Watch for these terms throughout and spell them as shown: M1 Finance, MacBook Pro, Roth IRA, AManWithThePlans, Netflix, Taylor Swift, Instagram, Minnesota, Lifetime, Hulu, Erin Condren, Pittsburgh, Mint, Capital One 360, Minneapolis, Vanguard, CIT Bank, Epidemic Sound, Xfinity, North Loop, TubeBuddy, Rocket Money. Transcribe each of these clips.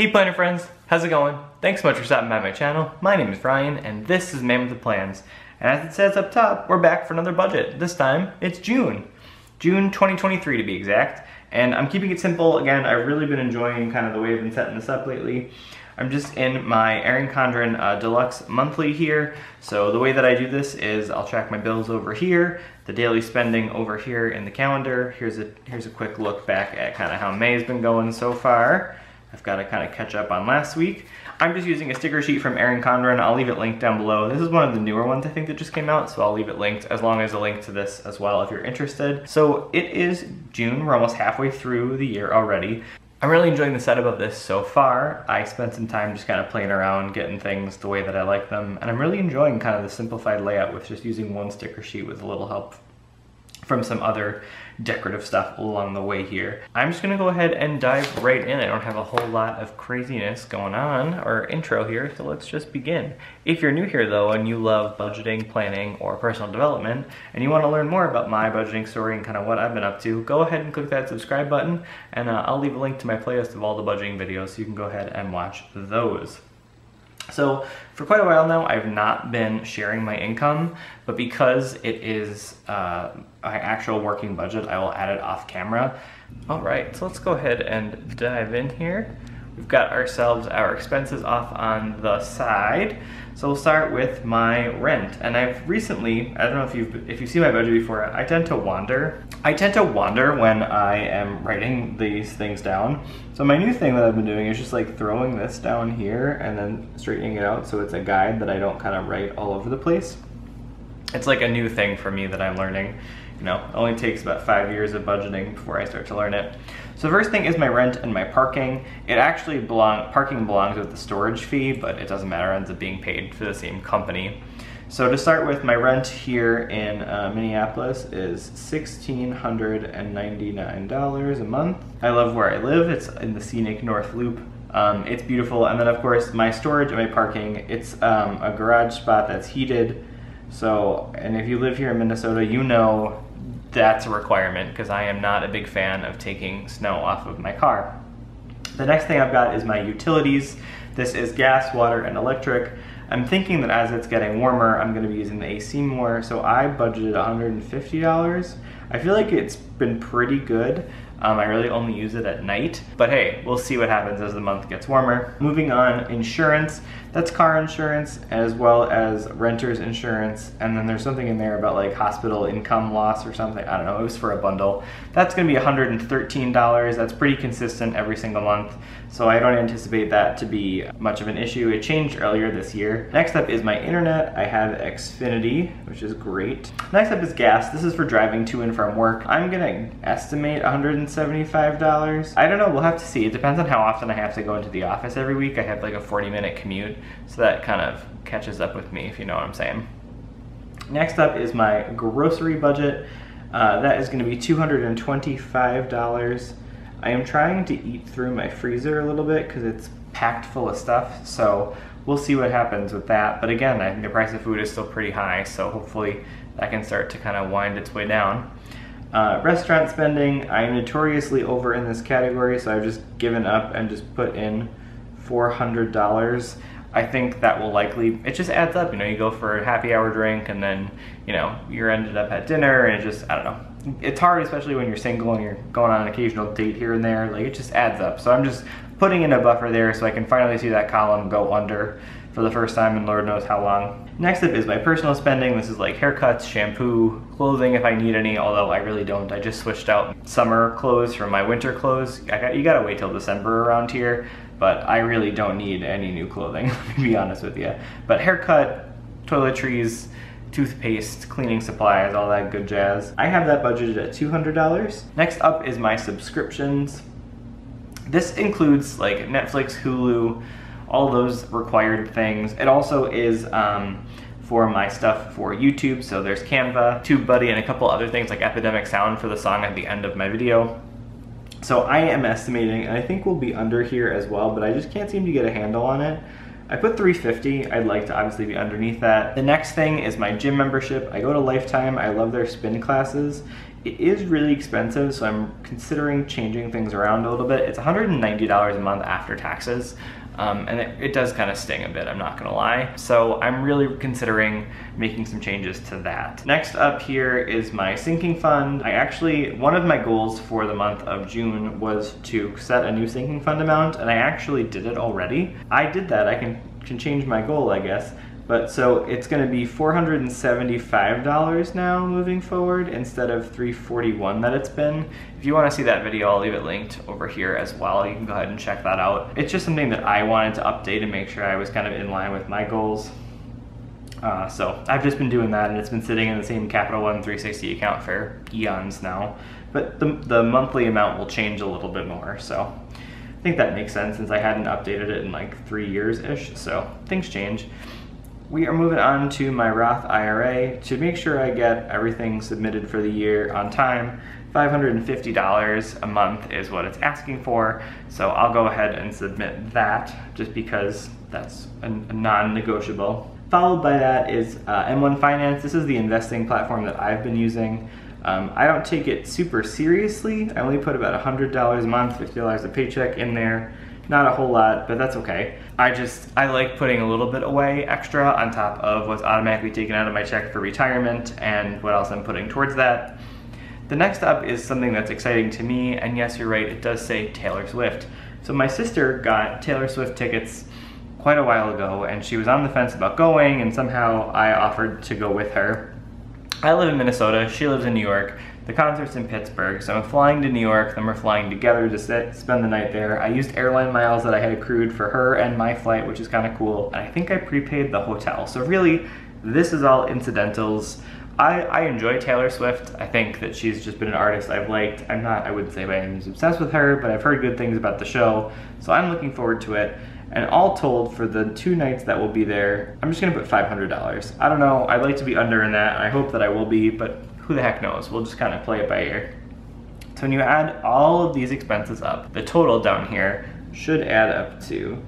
Hey planner friends, how's it going? Thanks so much for stopping by my channel. My name is Ryan and this is Man With The Plans. And as it says up top, we're back for another budget. This time, it's June. June 2023 to be exact. And I'm keeping it simple. Again, I've really been enjoying kind of the way I've been setting this up lately. I'm just in my Erin Condren Deluxe Monthly here. So the way that I do this is I'll track my bills over here, the daily spending over here in the calendar. Here's a quick look back at kind of how May's been going so far. I've got to kind of catch up on last week. I'm just using a sticker sheet from Erin Condren. I'll leave it linked down below. This is one of the newer ones I think that just came out, so I'll leave it linked as long as a link to this as well if you're interested. So it is June. We're almost halfway through the year already. I'm really enjoying the setup of this so far. I spent some time just kind of playing around, getting things the way that I like them, and I'm really enjoying kind of the simplified layout with just using one sticker sheet with a little help from some other decorative stuff along the way here. I'm just gonna go ahead and dive right in. I don't have a whole lot of craziness going on or intro here, so let's just begin. If you're new here though and you love budgeting, planning, or personal development, and you wanna learn more about my budgeting story and kind of what I've been up to, go ahead and click that subscribe button, and I'll leave a link to my playlist of all the budgeting videos so you can go ahead and watch those. So for quite a while now, I've not been sharing my income, but because it is my actual working budget, I will add it off camera. All right, so let's go ahead and dive in here. We've got ourselves our expenses off on the side. So we'll start with my rent. And I've recently, I don't know if you've seen my budget before, I tend to wander. I tend to wander when I am writing these things down. So my new thing that I've been doing is just like throwing this down here and then straightening it out so it's a guide that I don't kind of write all over the place. It's like a new thing for me that I'm learning. You know, it only takes about 5 years of budgeting before I start to learn it. So the first thing is my rent and my parking. It actually parking belongs with the storage fee, but it doesn't matter, it ends up being paid for the same company. So to start with, my rent here in Minneapolis is $1,699 a month. I love where I live, it's in the scenic North Loop. It's beautiful, and then of course my storage and my parking, it's a garage spot that's heated. So, and if you live here in Minnesota, you know that's a requirement because I am not a big fan of taking snow off of my car. The next thing I've got is my utilities. This is gas, water, and electric. I'm thinking that as it's getting warmer, I'm gonna be using the AC more, so I budgeted $150. I feel like it's been pretty good. I really only use it at night, but hey, we'll see what happens as the month gets warmer. Moving on, insurance. That's car insurance as well as renter's insurance, and then there's something in there about like hospital income loss or something. I don't know, it was for a bundle. That's gonna be $113. That's pretty consistent every single month, so I don't anticipate that to be much of an issue. It changed earlier this year. Next up is my internet. I have Xfinity, which is great. Next up is gas. This is for driving to and from work. I'm gonna estimate $175. I don't know, we'll have to see. It depends on how often I have to go into the office every week. I have like a 40-minute commute, so that kind of catches up with me, if you know what I'm saying. Next up is my grocery budget. That is going to be $225. I am trying to eat through my freezer a little bit because it's packed full of stuff, so we'll see what happens with that. But again, I think the price of food is still pretty high, so hopefully that can start to kind of wind its way down. Restaurant spending, I'm notoriously over in this category, so I've just given up and just put in $400. I think that will likely, it just adds up, you know, you go for a happy hour drink and then, you know, you're ended up at dinner and it just, I don't know. It's hard, especially when you're single and you're going on an occasional date here and there, like it just adds up. So I'm just putting in a buffer there so I can finally see that column go under for the first time in Lord knows how long. Next up is my personal spending. This is like haircuts, shampoo, clothing if I need any, although I really don't. I just switched out summer clothes from my winter clothes. You gotta wait till December around here, but I really don't need any new clothing, to be honest with you. But haircut, toiletries, toothpaste, cleaning supplies, all that good jazz. I have that budgeted at $200. Next up is my subscriptions. This includes like Netflix, Hulu, all those required things. It also is for my stuff for YouTube, so there's Canva, TubeBuddy, and a couple other things like Epidemic Sound for the song at the end of my video. So I am estimating, and I think we'll be under here as well, but I just can't seem to get a handle on it. I put $350, I'd like to obviously be underneath that. The next thing is my gym membership. I go to Lifetime, I love their spin classes. It is really expensive, so I'm considering changing things around a little bit. It's $190 a month after taxes, and it does kind of sting a bit, I'm not gonna lie. So I'm really considering making some changes to that. Next up here is my sinking fund. One of my goals for the month of June was to set a new sinking fund amount, and I actually did it already. I did that, I can change my goal, I guess. But so it's gonna be $475 now moving forward instead of $341 that it's been. If you wanna see that video, I'll leave it linked over here as well. You can go ahead and check that out. It's just something that I wanted to update and make sure I was kind of in line with my goals. So I've just been doing that, and it's been sitting in the same Capital One 360 account for eons now. But the monthly amount will change a little bit more, so. I think that makes sense since I hadn't updated it in like 3 years-ish, so things change. We are moving on to my Roth IRA to make sure I get everything submitted for the year on time. $550 a month is what it's asking for, so I'll go ahead and submit that just because that's a non-negotiable. Followed by that is M1 Finance. This is the investing platform that I've been using. I don't take it super seriously. I only put about $100 a month, $50 a paycheck in there. Not a whole lot, but that's okay. I like putting a little bit away extra on top of what's automatically taken out of my check for retirement and what else I'm putting towards that. The next up is something that's exciting to me, and yes, you're right, it does say Taylor Swift. So my sister got Taylor Swift tickets quite a while ago, and she was on the fence about going, and somehow I offered to go with her. I live in Minnesota, she lives in New York. The concert's in Pittsburgh, so I'm flying to New York, then we're flying together to spend the night there. I used airline miles that I had accrued for her and my flight, which is kind of cool. And I think I prepaid the hotel. So really, this is all incidentals. I enjoy Taylor Swift. I think that she's just been an artist I've liked. I wouldn't say I'm obsessed with her, but I've heard good things about the show. So I'm looking forward to it. And all told, for the 2 nights that we'll be there, I'm just gonna put $500. I don't know, I'd like to be under in that, and I hope that I will be, but who the heck knows? We'll just kind of play it by ear. So when you add all of these expenses up, the total down here should add up to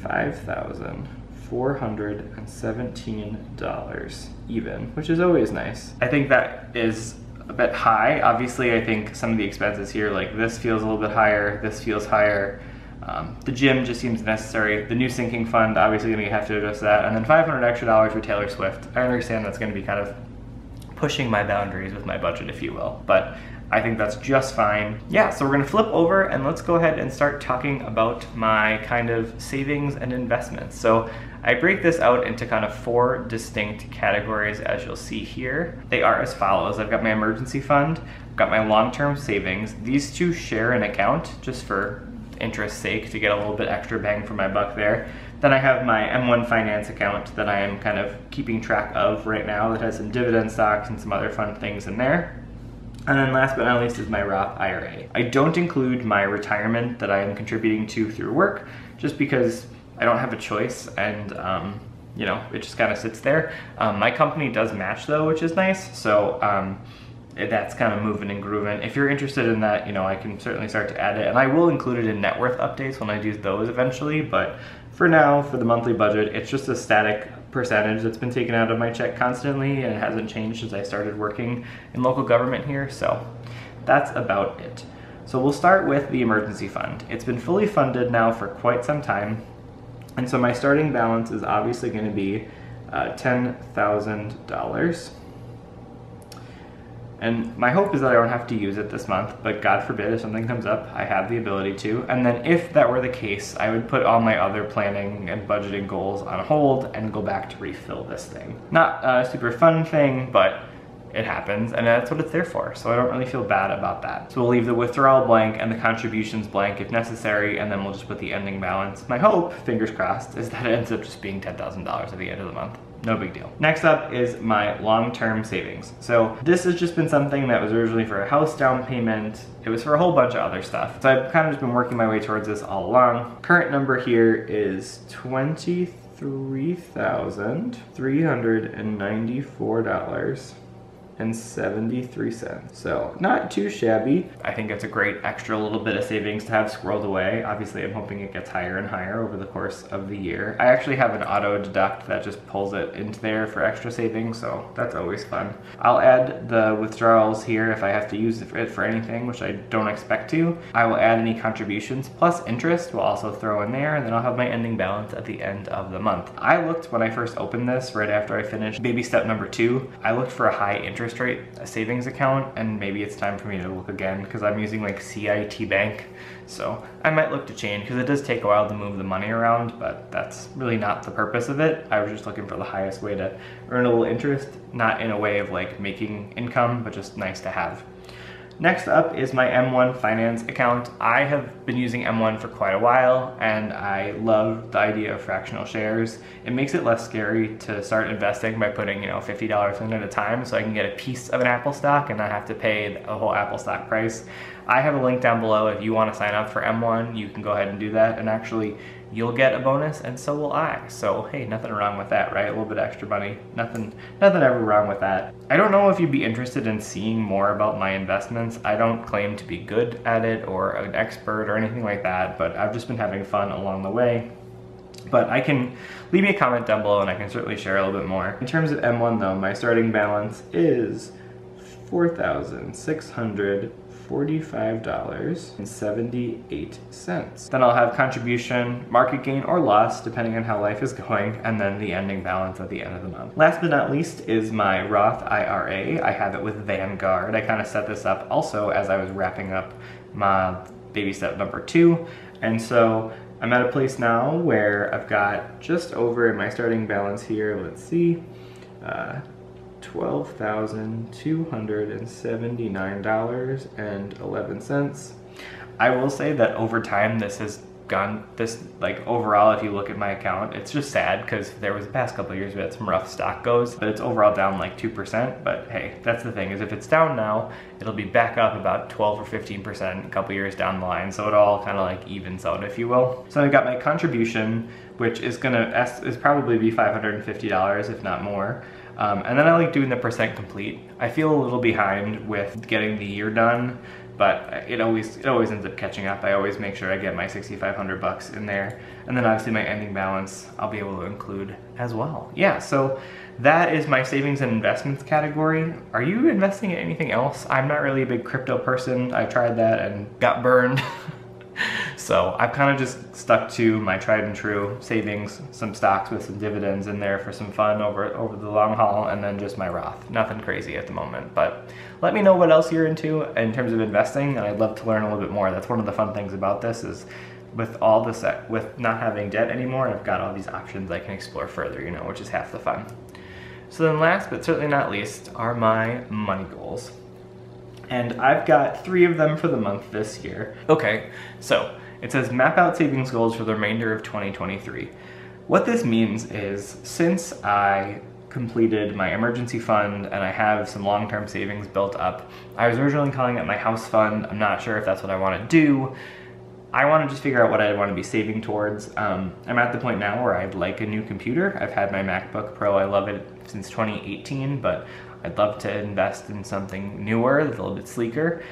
$5,417 even, which is always nice. I think that is a bit high. Obviously, I think some of the expenses here, like this feels a little bit higher, this feels higher. The gym just seems necessary. The new sinking fund, obviously gonna have to adjust that. And then $500 extra for Taylor Swift. I understand that's gonna be kind of pushing my boundaries with my budget, if you will, but I think that's just fine. Yeah, so we're gonna flip over and let's go ahead and start talking about my kind of savings and investments. So I break this out into kind of 4 distinct categories, as you'll see here. They are as follows. I've got my emergency fund, I've got my long-term savings. These 2 share an account just for interest's sake to get a little bit extra bang for my buck there. Then I have my M1 Finance account that I am kind of keeping track of right now that has some dividend stocks and some other fun things in there. And then last but not least is my Roth IRA. I don't include my retirement that I am contributing to through work just because I don't have a choice, and you know, it just kind of sits there. My company does match though, which is nice, so that's kind of moving and grooving. If you're interested in that, you know, I can certainly start to add it, and I will include it in net worth updates when I do those eventually, but for now, for the monthly budget, it's just a static percentage that's been taken out of my check constantly, and it hasn't changed since I started working in local government here, so that's about it. So we'll start with the emergency fund. It's been fully funded now for quite some time, and so my starting balance is obviously gonna be $10,000. And my hope is that I don't have to use it this month, but God forbid if something comes up, I have the ability to. And then if that were the case, I would put all my other planning and budgeting goals on hold and go back to refill this thing. Not a super fun thing, but it happens, and that's what it's there for, so I don't really feel bad about that. So we'll leave the withdrawal blank and the contributions blank if necessary, and then we'll just put the ending balance. My hope, fingers crossed, is that it ends up just being $10,000 at the end of the month. No big deal. Next up is my long-term savings. So this has just been something that was originally for a house down payment. It was for a whole bunch of other stuff. So I've kind of just been working my way towards this all along. Current number here is $23,394. $2.73. So not too shabby. I think it's a great extra little bit of savings to have squirreled away. Obviously, I'm hoping it gets higher and higher over the course of the year. I actually have an auto deduct that just pulls it into there for extra savings, so that's always fun. I'll add the withdrawals here if I have to use it for anything, which I don't expect to. I will add any contributions plus interest. We'll also throw in there, and then I'll have my ending balance at the end of the month. I looked when I first opened this, right after I finished baby step number 2, I looked for a high interest rate savings account, and maybe it's time for me to look again because I'm using like CIT Bank. So I might look to change because it does take a while to move the money around, but that's really not the purpose of it. I was just looking for the highest way to earn a little interest, not in a way of like making income, but just nice to have. Next up is my M1 Finance account. I have been using M1 for quite a while, and I love the idea of fractional shares. It makes it less scary to start investing by putting, you know, $50 in at a time, so I can get a piece of an Apple stock and not have to pay a whole Apple stock price. I have a link down below if you want to sign up for M1, you can go ahead and do that, and actually you'll get a bonus and so will I. So hey, nothing wrong with that, right? A little bit of extra money, nothing ever wrong with that. I don't know if you'd be interested in seeing more about my investments. I don't claim to be good at it or an expert or anything like that, but I've just been having fun along the way. But I can leave me a comment down below and I can certainly share a little bit more. In terms of M1 though, my starting balance is $4,645.78. Then I'll have contribution, market gain or loss, depending on how life is going, and then the ending balance at the end of the month. Last but not least is my Roth IRA. I have it with Vanguard. I kind of set this up also as I was wrapping up my baby step number 2. And so I'm at a place now where I've got just over in my starting balance here, let's see, $12,279.11. I will say that over time this has gone, like overall if you look at my account, it's just sad because there was the past couple of years we had some rough stock goes, but it's overall down like 2%, but hey, that's the thing is if it's down now, it'll be back up about 12 or 15% a couple years down the line, so it all kind of like evens out, if you will. So I've got my contribution, which is probably be $550 if not more. And then I like doing the percent complete. I feel a little behind with getting the year done, but it always ends up catching up. I always make sure I get my $6,500 in there. And then obviously my ending balance, I'll be able to include as well. Yeah, so that is my savings and investments category. Are you investing in anything else? I'm not really a big crypto person. I tried that and got burned. So I've kind of just stuck to my tried and true savings, some stocks with some dividends in there for some fun over the long haul, and then just my Roth. Nothing crazy at the moment, but let me know what else you're into in terms of investing, and I'd love to learn a little bit more. That's one of the fun things about this is with not having debt anymore, I've got all these options I can explore further, you know, which is half the fun. So then last but certainly not least are my money goals. And I've got 3 of them for the month this year. Okay, so it says map out savings goals for the remainder of 2023. What this means is since I completed my emergency fund and I have some long-term savings built up, I was originally calling it my house fund. I'm not sure if that's what I want to do. I want to just figure out what I want to be saving towards. I'm at the point now where I'd like a new computer. I've had my MacBook Pro, I love it, since 2018, but I'd love to invest in something newer, a little bit sleeker.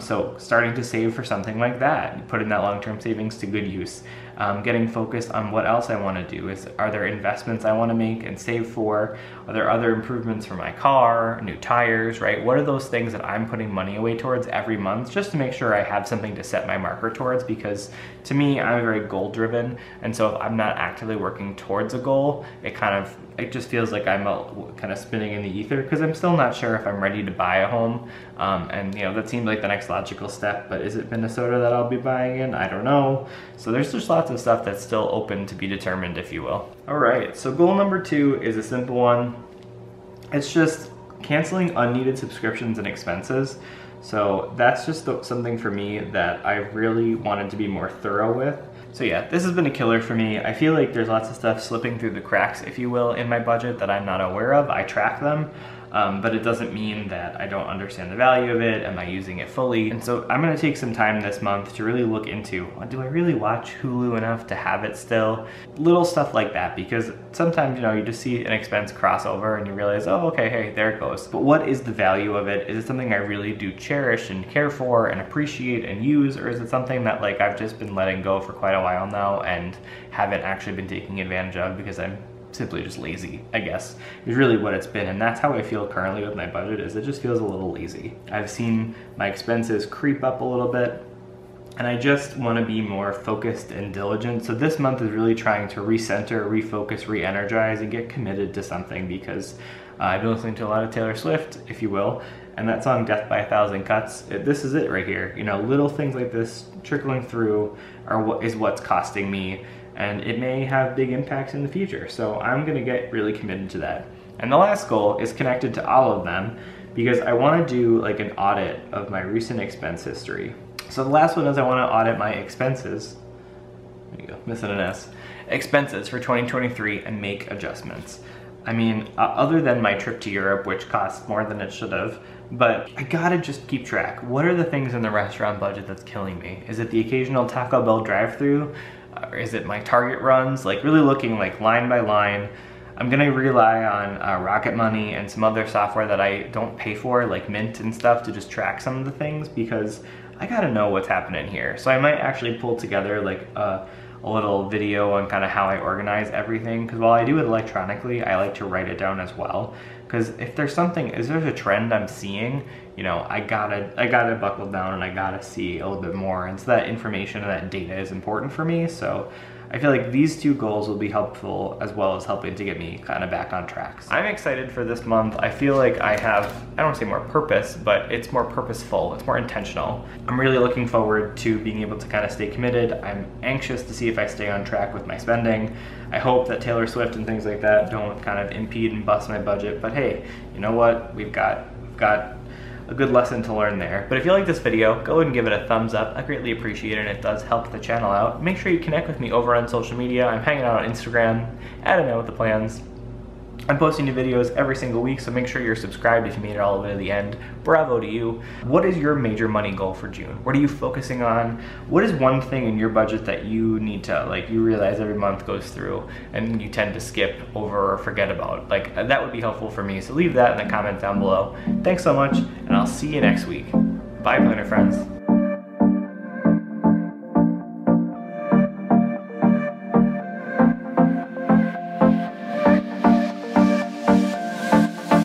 So starting to save for something like that, putting that long-term savings to good use. Getting focused on what else I want to do. Are there investments I want to make and save for? Are there other improvements for my car, new tires, right? What are those things that I'm putting money away towards every month just to make sure I have something to set my marker towards? Because to me, I'm very goal-driven. And so if I'm not actively working towards a goal, it just feels like I'm kind of spinning in the ether because I'm still not sure if I'm ready to buy a home. And you know, that seems like the next logical step, but is it Minnesota that I'll be buying in? I don't know. So there's just lots of stuff that's still open to be determined, if you will. All right, so goal number 2 is a simple one. It's just canceling unneeded subscriptions and expenses. So that's just something for me that I really wanted to be more thorough with. So yeah, this has been a killer for me. I feel like there's lots of stuff slipping through the cracks, if you will, in my budget that I'm not aware of. I track them. but it doesn't mean that I don't understand the value of it. Am I using it fully? And so I'm gonna take some time this month to really look into, do I really watch Hulu enough to have it still? Little stuff like that, because sometimes, you know, you just see an expense crossover and you realize, oh, okay, hey, there it goes. But what is the value of it? Is it something I really do cherish and care for and appreciate and use, or is it something that like I've just been letting go for quite a while now and haven't actually been taking advantage of because I'm simply just lazy, I guess, is really what it's been. And that's how I feel currently with my budget, is it just feels a little lazy. I've seen my expenses creep up a little bit, and I just want to be more focused and diligent. So this month is really trying to recenter, refocus, re-energize, and get committed to something, because I've been listening to a lot of Taylor Swift, if you will, and that song Death by a Thousand Cuts, this is it right here. You know, little things like this trickling through are what's costing me, and it may have big impacts in the future. So I'm gonna get really committed to that. And the last goal is connected to all of them, because I wanna do like an audit of my recent expense history. So the last one is I wanna audit my expenses, there you go, missing an S, expenses for 2023 and make adjustments. I mean, other than my trip to Europe, which cost more than it should have, but I gotta just keep track. What are the things in the restaurant budget that's killing me? Is it the occasional Taco Bell drive-thru? Or is it my Target runs? Like really looking like line by line. I'm gonna rely on Rocket Money and some other software that I don't pay for, like Mint and stuff, to just track some of the things, because I gotta know what's happening here. So I might actually pull together like a little video on kind of how I organize everything, because while I do it electronically, I like to write it down as well. Because if there's something, is there a trend I'm seeing, you know, I gotta buckle down and I gotta see a little bit more. And so that information and that data is important for me. So I feel like these two goals will be helpful, as well as helping to get me kind of back on track. So I'm excited for this month. I feel like I have, I don't want to say more purpose, but it's more purposeful, it's more intentional. I'm really looking forward to being able to kind of stay committed. I'm anxious to see if I stay on track with my spending. I hope that Taylor Swift and things like that don't kind of impede and bust my budget, but hey, you know what? We've got a good lesson to learn there. But if you like this video, go ahead and give it a thumbs up. I greatly appreciate it, and it does help the channel out. Make sure you connect with me over on social media. I'm hanging out on Instagram, @AManWithThePlans. I'm posting new videos every single week, so make sure you're subscribed if you made it all the way to the end. Bravo to you. What is your major money goal for June? What are you focusing on? What is one thing in your budget that you need to, like, you realize every month goes through and you tend to skip over or forget about? Like, that would be helpful for me, so leave that in the comments down below. Thanks so much, and I'll see you next week. Bye, planner friends.